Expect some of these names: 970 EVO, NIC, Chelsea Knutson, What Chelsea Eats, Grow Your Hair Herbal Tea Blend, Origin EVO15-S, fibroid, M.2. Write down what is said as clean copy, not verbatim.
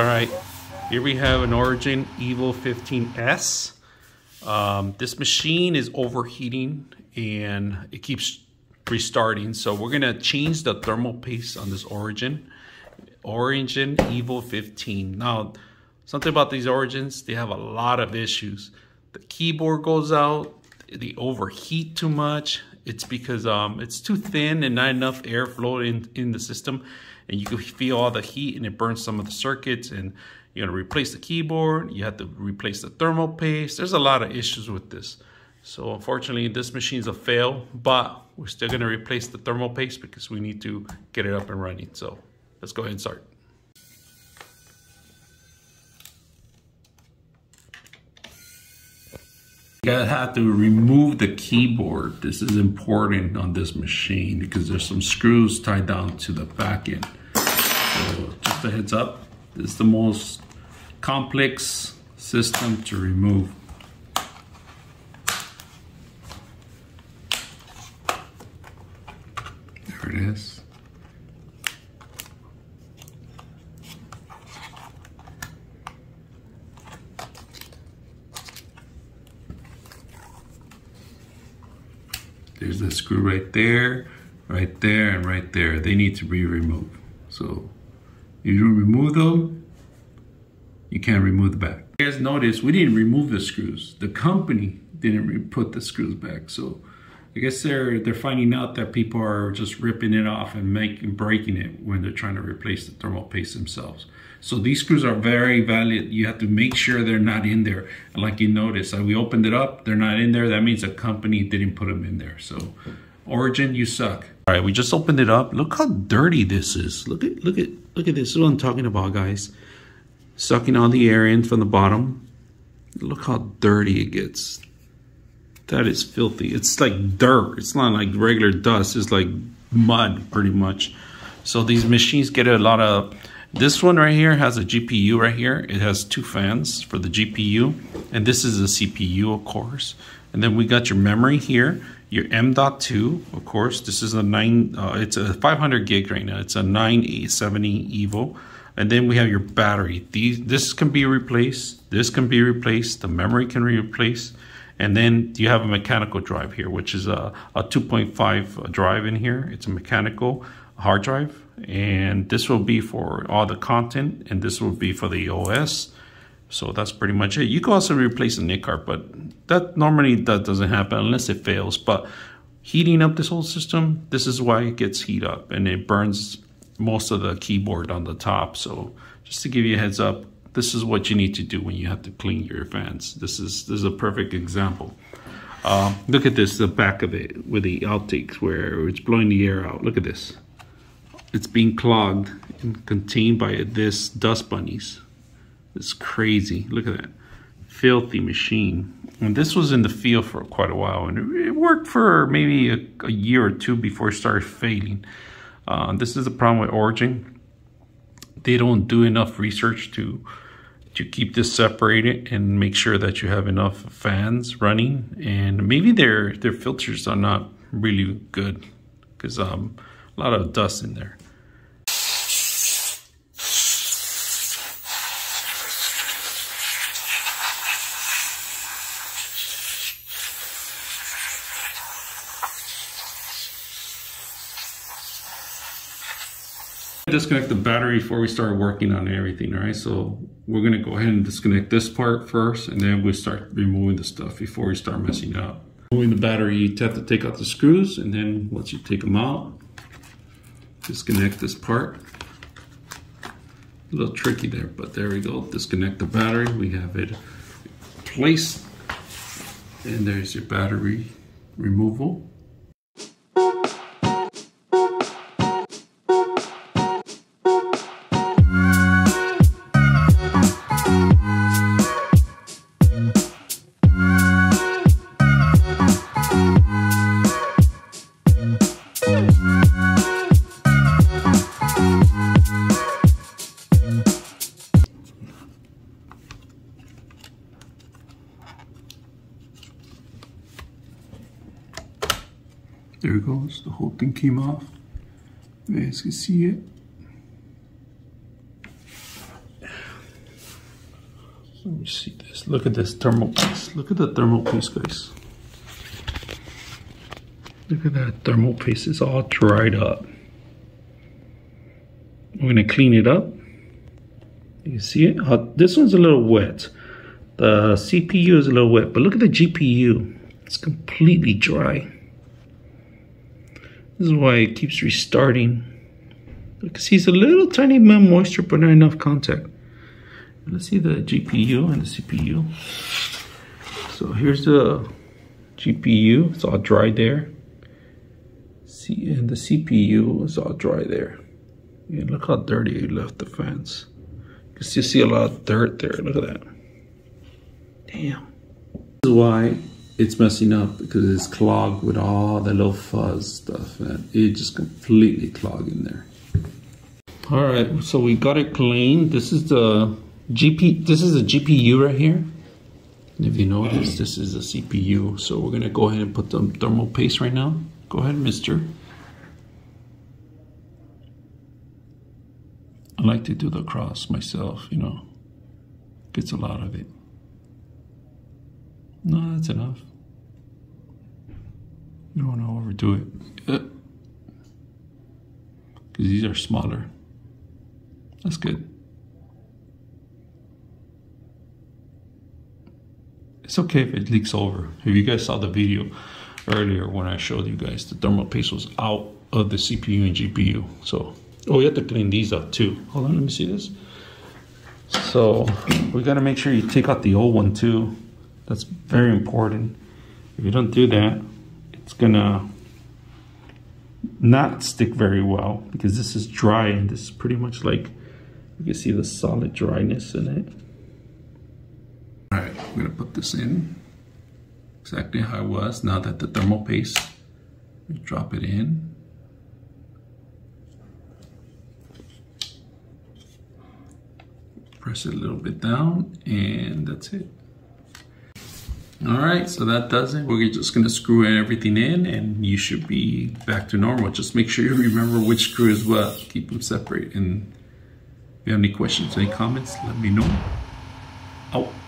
Alright, here we have an Origin EVO15-S. This machine is overheating and it keeps restarting, so we're going to change the thermal paste on this Origin EVO15. Now, something about these Origins, they have a lot of issues. The keyboard goes out, they overheat too much. It's because it's too thin and not enough airflow in the system, and you can feel all the heat and it burns some of the circuits, and you're gonna replace the keyboard, you have to replace the thermal paste. There's a lot of issues with this. So unfortunately this machine's a fail, but we're still gonna replace the thermal paste because we need to get it up and running. So let's go ahead and start. You gotta have to remove the keyboard. This is important on this machine because there's some screws tied down to the back end. So just a heads up, this is the most complex system to remove. There it is. There's the screw right there, and right there. They need to be removed. So if you remove them, you can't remove the back. You guys notice we didn't remove the screws. The company didn't put the screws back. So I guess they're finding out that people are just ripping it off and breaking it when they're trying to replace the thermal paste themselves. So these screws are very valid. You have to make sure they're not in there. And like you notice, we opened it up, they're not in there. That means the company didn't put them in there. So Origin, you suck. All right, we just opened it up. Look how dirty this is. Look at this. This is what I'm talking about, guys. Sucking all the air in from the bottom. Look how dirty it gets. That is filthy. It's like dirt. It's not like regular dust. It's like mud, pretty much. So these machines get a lot of... This one right here has a GPU right here. It has two fans for the GPU, and this is the CPU, of course. And then we got your memory here, your M.2, of course. This is a it's a 500 gig right now. It's a 970 EVO. And then we have your battery. This can be replaced. This can be replaced. The memory can be replaced. And then you have a mechanical drive here, which is a 2.5 drive in here. It's a mechanical hard drive, and this will be for all the content, and this will be for the OS. So that's pretty much it. You can also replace the NIC card, but that normally doesn't happen unless it fails. But heating up this whole system, this is why it gets heat up, and it burns most of the keyboard on the top. So just to give you a heads up, this is what you need to do when you have to clean your fans. This is a perfect example. Look at this, the back of it with the outtakes where it's blowing the air out. Look at this. It's being clogged and contained by this dust bunnies. It's crazy. Look at that. Filthy machine. And this was in the field for quite a while, and it worked for maybe a year or two before it started failing. This is the problem with Origin. They don't do enough research to keep this separated and make sure that you have enough fans running. And maybe their filters are not really good because a lot of dust in there. Disconnect the battery before we start working on everything. All right, so we're going to go ahead and disconnect this part first, and then we'll start removing the stuff before we start messing up. Removing the battery, you have to take out the screws, and then once you take them out, disconnect this part. A little tricky there, but there we go. Disconnect the battery, we have it placed, and there's your battery removal. There it goes, the whole thing came off. You guys can see it. Let me see this. Look at this thermal paste. Look at the thermal paste, guys. Look at that thermal paste. It's all dried up. I'm gonna clean it up. You see it? This one's a little wet. The CPU is a little wet, but look at the GPU. It's completely dry. This is why it keeps restarting. Because he's a little tiny amount of moisture, but not enough contact. Let's see the GPU and the CPU. So here's the GPU. It's all dry there. See, and the CPU is all dry there. Yeah, look how dirty you left the fans. You can still see a lot of dirt there. Look at that. Damn. This is why it's messing up, because it's clogged with all the little fuzz stuff, and it just completely clogged in there. All right, so we got it clean. This is the GPU right here. And if you notice, this is the CPU. So we're gonna go ahead and put the thermal paste right now. Go ahead, mister. I like to do the cross myself, you know. Gets a lot of it. No, that's enough. You don't want to overdo it. Because these are smaller. That's good. It's okay if it leaks over. If you guys saw the video earlier when I showed you guys, the thermal paste was out of the CPU and GPU. So, oh, we have to clean these up too. Hold on, let me see this. So, we got to make sure you take out the old one too. That's very important. If you don't do that, it's gonna not stick very well, because this is dry, and this is pretty much like, you can see the solid dryness in it. All right, I'm gonna put this in exactly how it was. Now that the thermal paste, drop it in. Press it a little bit down, and that's it. All right, so that does it. We're just gonna screw everything in, and you should be back to normal. Just make sure you remember which screw is what. Keep them separate. And if you have any questions, any comments, let me know. Out.